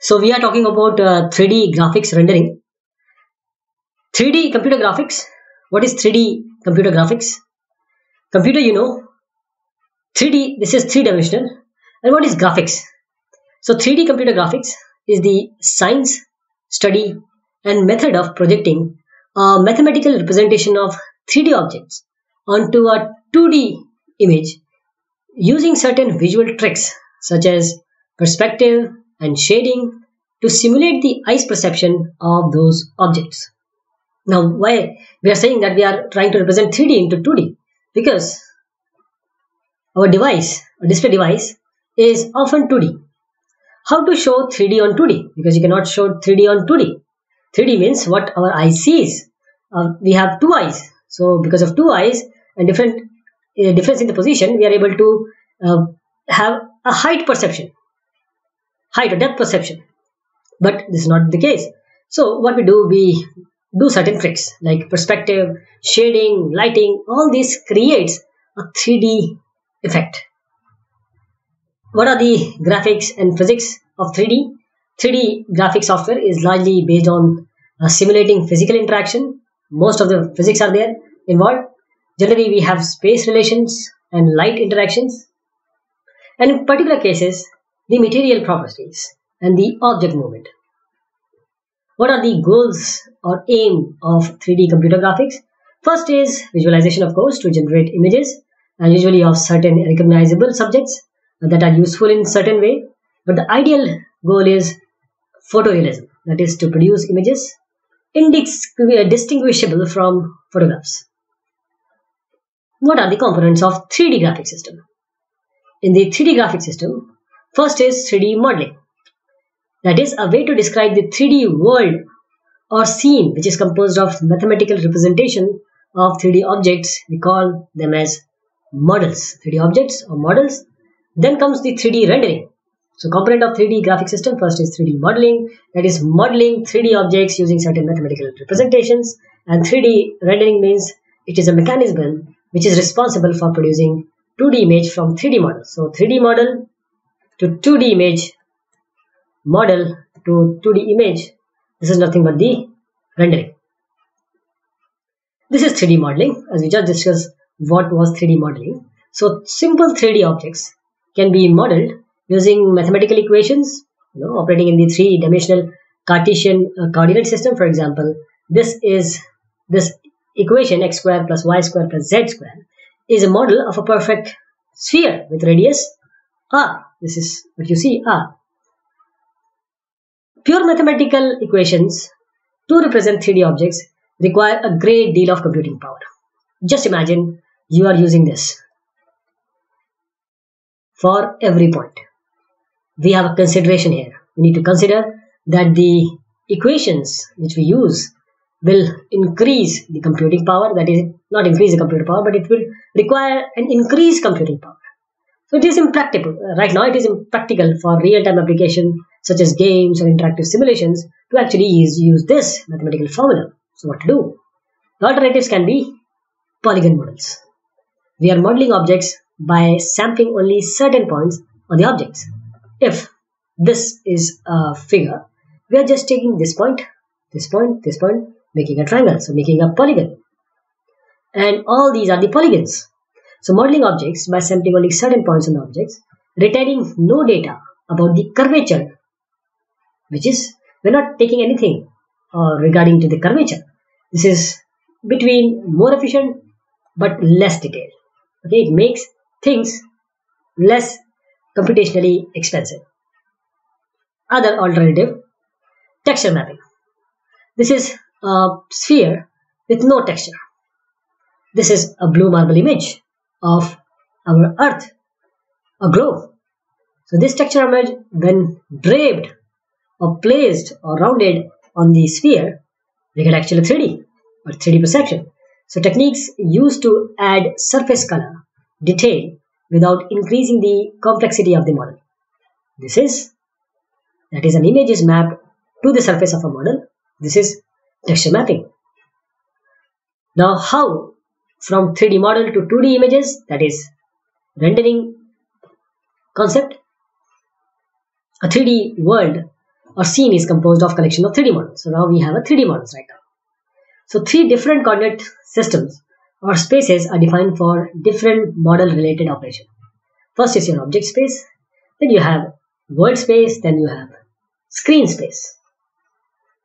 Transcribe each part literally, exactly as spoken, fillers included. So we are talking about uh, three D graphics rendering. three D computer graphics. What is three D computer graphics? Computer, you know, three D, this is three-dimensional. And what is graphics? So three D computer graphics is the science, study and method of projecting a mathematical representation of three D objects onto a two D image using certain visual tricks such as perspective and shading to simulate the eye's perception of those objects. Now, why we are saying that we are trying to represent three D into two D? Because our device, a display device, is often two D. How to show three D on two D? Because you cannot show three D on two D. three D means what our eye sees. Uh, we have two eyes. So because of two eyes and different uh, difference in the position, we are able to uh, have a height perception, height or depth perception. But this is not the case. So what we do, we do certain tricks like perspective, shading, lighting. All this creates a three D effect. What are the graphics and physics of three D? three D graphic software is largely based on uh, simulating physical interaction. Most of the physics are there involved. Generally, we have space relations and light interactions. And in particular cases, the material properties and the object movement. What are the goals or aim of three D computer graphics? First is visualization, of course, to generate images, and usually of certain recognizable subjects that are useful in certain way. But the ideal goal is photorealism, that is to produce images indistinguishable from photographs. What are the components of three D graphic system? In the three D graphic system, first is three D modeling. That is a way to describe the three D world or scene, which is composed of mathematical representation of three D objects. We call them as models, three D objects or models. Then comes the three D rendering. So component of three D graphic system, first is three D modeling, that is modeling three D objects using certain mathematical representations, and three D rendering means it is a mechanism which is responsible for producing two D image from three D model. So three D model to two D image, model to two D image, this is nothing but the rendering. This is three D modeling, as we just discussed what was three D modeling. So simple three D objects can be modeled using mathematical equations, you know, operating in the three-dimensional Cartesian uh, coordinate system. For example, this is this equation x square plus y square plus z square is a model of a perfect sphere with radius r. This is what you see, r. Pure mathematical equations to represent three D objects require a great deal of computing power. Just imagine you are using this for every point. We have a consideration here. We need to consider that the equations which we use will increase the computing power. That is, not increase the computing power, but it will require an increased computing power. So it is impractical. Right now it is impractical for real-time application such as games or interactive simulations to actually use, use this mathematical formula. So what to do? The alternatives can be polygon models. We are modeling objects by sampling only certain points on the objects. If this is a figure, we are just taking this point, this point, this point, making a triangle, so making a polygon. And all these are the polygons. So modeling objects by sampling only certain points on the objects, retaining no data about the curvature, which is, we're not taking anything uh, regarding to the curvature. This is between more efficient but less detailed. Okay, it makes things less computationally expensive. Other alternative, texture mapping. This is a sphere with no texture. This is a blue marble image of our Earth, a globe. So this texture image, when draped or placed or rounded on the sphere, we get actually three D or three D perception. So techniques used to add surface color, detail, without increasing the complexity of the model. This is, that is, an image is mapped to the surface of a model. This is texture mapping. Now how from three D model to two D images, that is rendering concept, a three D world a scene is composed of collection of three D models. So now we have a three D models right now. So three different coordinate systems or spaces are defined for different model related operation. First is your object space, then you have world space, then you have screen space.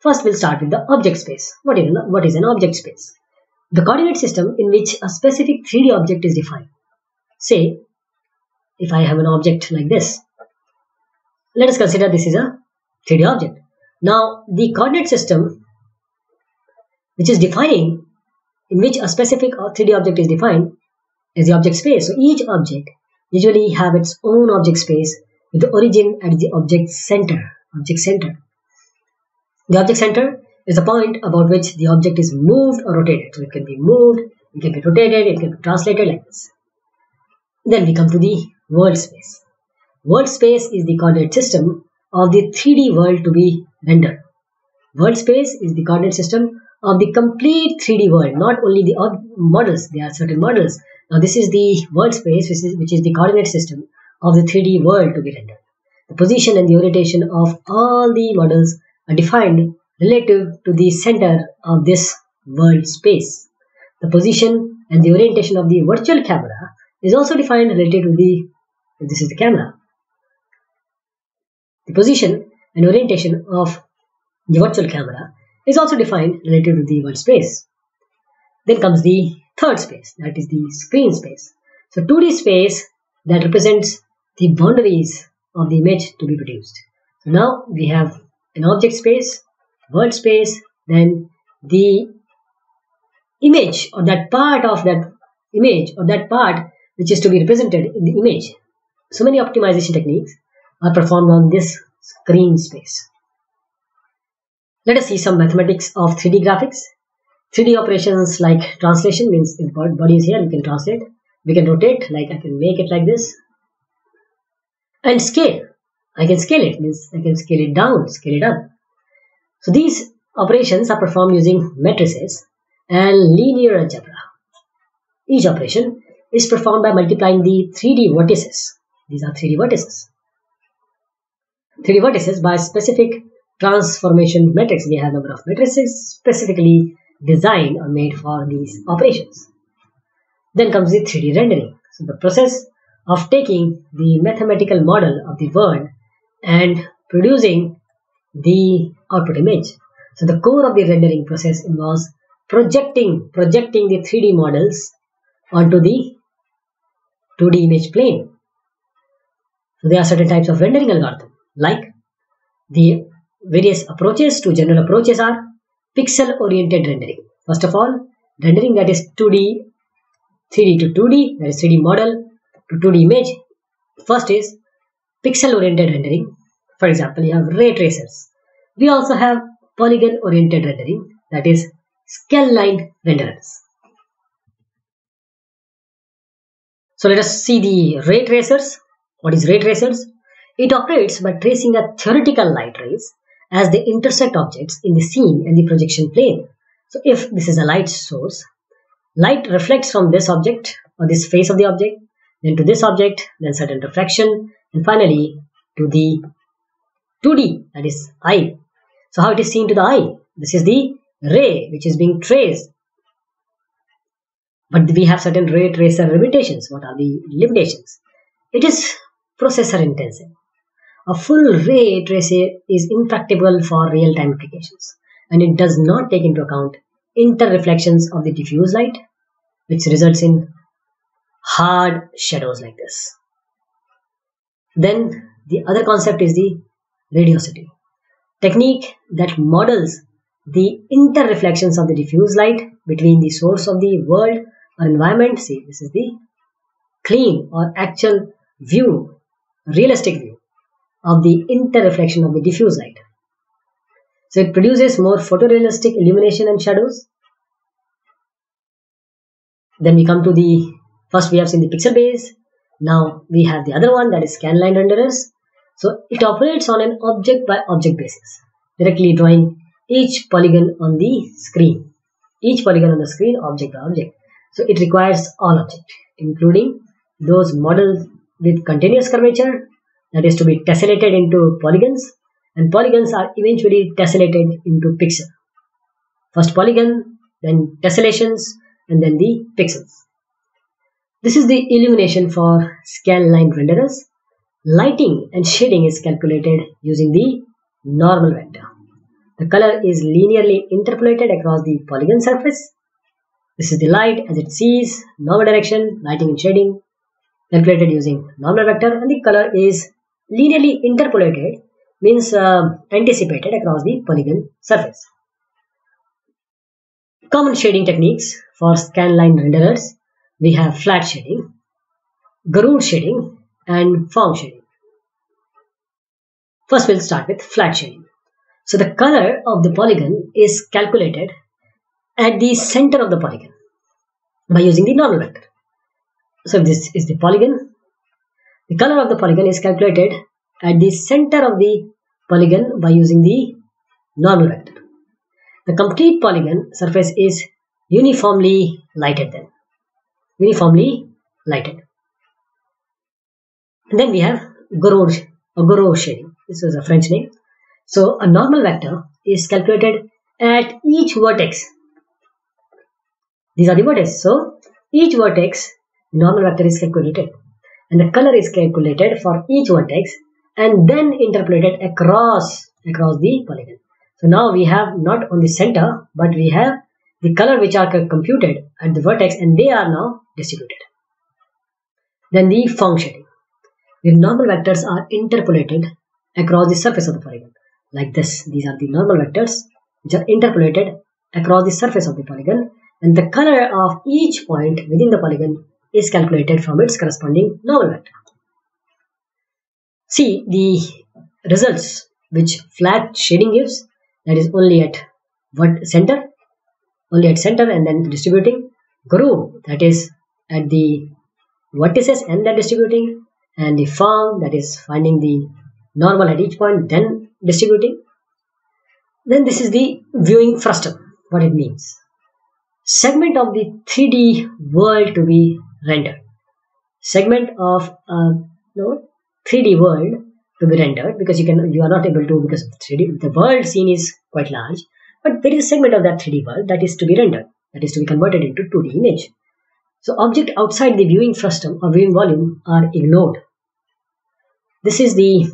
First we'll start with the object space. What is, what is an object space? The coordinate system in which a specific three D object is defined. Say, if I have an object like this, let us consider this is a three D object. Now, the coordinate system which is defining, in which a specific three D object is defined, is the object space. So each object usually have its own object space with the origin at the object center. Object center. The object center is the point about which the object is moved or rotated. So it can be moved, it can be rotated, it can be translated like this. Then we come to the world space. World space is the coordinate system of the three D world to be rendered. World space is the coordinate system of the complete three D world, not only the models. There are certain models. Now this is the world space, which is, which is the coordinate system of the three D world to be rendered. The position and the orientation of all the models are defined relative to the center of this world space. The position and the orientation of the virtual camera is also defined related to the, this is the camera. The position and orientation of the virtual camera is also defined related to the world space. Then comes the third space, that is the screen space. So two D space that represents the boundaries of the image to be produced. So now we have an object space, world space, then the image or that part of that image or that part which is to be represented in the image. So many optimization techniques are performed on this screen space. Let us see some mathematics of three D graphics. three D operations like translation, means if body is here, we can translate. We can rotate, like I can make it like this. And scale. I can scale it, means I can scale it down, scale it up. So these operations are performed using matrices and linear algebra. Each operation is performed by multiplying the three D vertices. These are three D vertices. three D vertices by specific transformation matrix. We have a number of matrices specifically designed or made for these operations. Then comes the three D rendering. So the process of taking the mathematical model of the world and producing the output image. So the core of the rendering process involves projecting, projecting the three D models onto the two D image plane. So there are certain types of rendering algorithms, like the various approaches. Two general approaches are pixel-oriented rendering. First of all, rendering that is two D, three D to two D, that is three D model to two D image. First is pixel-oriented rendering. For example, you have ray tracers. We also have polygon-oriented rendering, that is scale-line renderers. So let us see the ray tracers. What is ray tracers? It operates by tracing a theoretical light rays as they intersect objects in the scene and the projection plane. So if this is a light source, light reflects from this object or this face of the object, then to this object, then certain refraction, and finally to the two D, that is eye. So how it is seen to the eye? This is the ray which is being traced. But we have certain ray tracer limitations. What are the limitations? It is processor intensive. A full ray tracer is impracticable for real-time applications, and it does not take into account interreflections of the diffuse light, which results in hard shadows like this. Then the other concept is the radiosity, technique that models the interreflections of the diffuse light between the source of the world or environment. See, this is the clean or actual view, realistic view of the interreflection of the diffuse light. So it produces more photorealistic illumination and shadows. Then we come to the, first we have seen the pixel base. Now we have the other one, that is scan line renderers. So it operates on an object by object basis, directly drawing each polygon on the screen. Each polygon on the screen, object by object. So it requires all objects, including those models with continuous curvature, that is to be tessellated into polygons, and polygons are eventually tessellated into pixel. First polygon, then tessellations, and then the pixels. This is the illumination for scanline renderers. Lighting and shading is calculated using the normal vector. The color is linearly interpolated across the polygon surface. This is the light as it sees, normal direction, lighting and shading, calculated using normal vector, and the color is linearly interpolated, means uh, anticipated across the polygon surface. Common shading techniques for scanline renderers, we have flat shading, Garude shading, and form shading. First we'll start with flat shading. So the color of the polygon is calculated at the center of the polygon by using the normal vector. So if this is the polygon, the color of the polygon is calculated at the center of the polygon by using the normal vector. The complete polygon surface is uniformly lighted then. Uniformly lighted. And then we have Garude, Garude shading. This is a French name. So a normal vector is calculated at each vertex. These are the vertices. So each vertex, normal vector is calculated, and the color is calculated for each vertex, and then interpolated across across the polygon. So now we have not only center, but we have the color which are computed at the vertex, and they are now distributed. Then the form shading. The normal vectors are interpolated across the surface of the polygon, like this. These are the normal vectors which are interpolated across the surface of the polygon, and the color of each point within the polygon is calculated from its corresponding normal vector. See the results which flat shading gives, that is only at what center, only at center, and then distributing. Garude, that is at the vertices and then distributing, and the form, that is finding the normal at each point then distributing. Then this is the viewing frustum. What it means? Segment of the three D world to be rendered. Segment of uh, no three D world to be rendered, because you can you are not able to, because three D the world scene is quite large, but there is a segment of that three D world that is to be rendered, that is to be converted into two D image. So objects outside the viewing frustum or viewing volume are ignored. This is the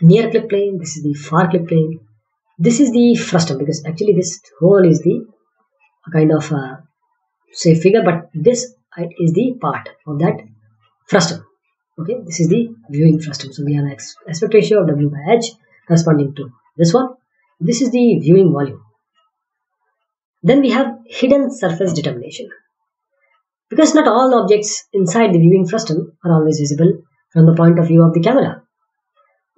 near clip plane, this is the far clip plane, this is the frustum, because actually this whole is the kind of uh, say figure, but this is the part of that frustum. Okay, this is the viewing frustum. So we have aspect ratio of W by H corresponding to this one. This is the viewing volume. Then we have hidden surface determination. Because not all objects inside the viewing frustum are always visible from the point of view of the camera.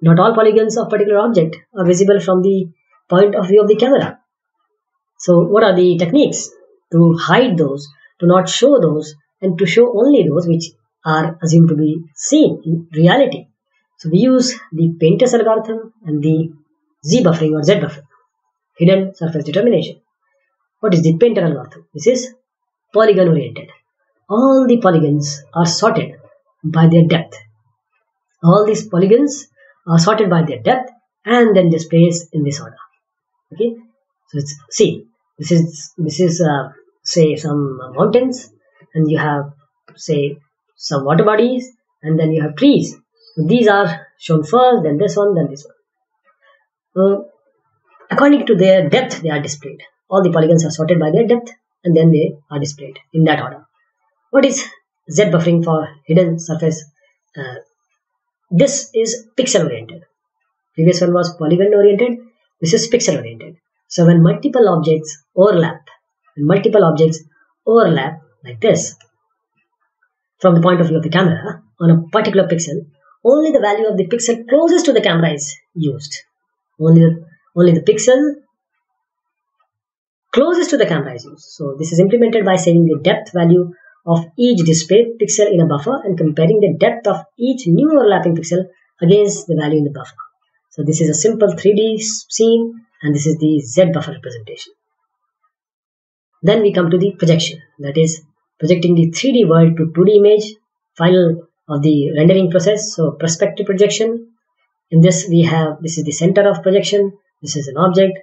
Not all polygons of particular object are visible from the point of view of the camera. So what are the techniques? To hide those, to not show those, and to show only those which are assumed to be seen in reality. So we use the Painter's algorithm and the Z-buffering or Z-buffering, hidden surface determination. What is the Painter algorithm? This is polygon oriented. All the polygons are sorted by their depth. All these polygons are sorted by their depth and then displaced in this order. Okay, so it's, see, this is this is uh, say some mountains, and you have say some water bodies, and then you have trees. So these are shown first, then this one, then this one. So according to their depth, they are displayed. All the polygons are sorted by their depth, and then they are displayed in that order. What is Z buffering for hidden surface? Uh, this is pixel oriented. Previous one was polygon oriented. This is pixel oriented. So when multiple objects overlap, when multiple objects overlap like this, from the point of view of the camera on a particular pixel, only the value of the pixel closest to the camera is used. Only the, only the pixel closest to the camera is used. So this is implemented by saving the depth value of each displayed pixel in a buffer and comparing the depth of each new overlapping pixel against the value in the buffer. So this is a simple three D scene, and this is the Z buffer representation. Then we come to the projection, that is projecting the three D world to two D image, final of the rendering process. So perspective projection, In this we have, this is the center of projection, this is an object,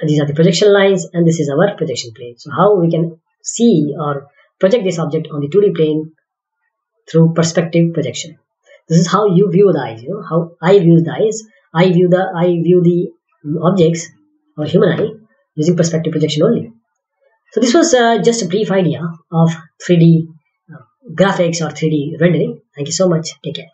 and these are the projection lines, and this is our projection plane. So how we can see or project this object on the two D plane through perspective projection. This is how you view the eyes, you know, how I view the eyes. I view the, I view the objects or human eye using perspective projection only. So this was uh, just a brief idea of three D graphics or three D rendering. Thank you so much. Take care.